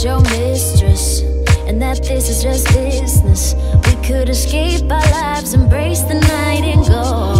was your mistress, and that this is just business. We could escape our lives, embrace the night and go.